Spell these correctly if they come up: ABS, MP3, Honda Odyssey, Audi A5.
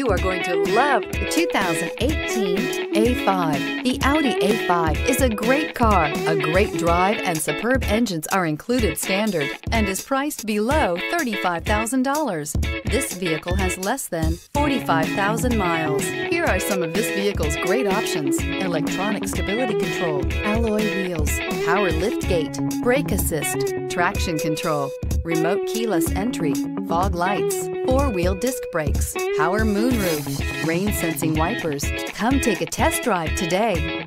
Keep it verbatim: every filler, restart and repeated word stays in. You are going to love the two thousand eighteen A five. The Audi A five is a great car. A great drive and superb engines are included standard and is priced below thirty-five thousand dollars. This vehicle has less than forty-five thousand miles. Here are some of this vehicle's great options: electronic stability control, alloy wheels, power liftgate, brake assist, traction control, remote keyless entry, fog lights, four-wheel disc brakes, power moonroof, rain-sensing wipers. Come take a test drive today.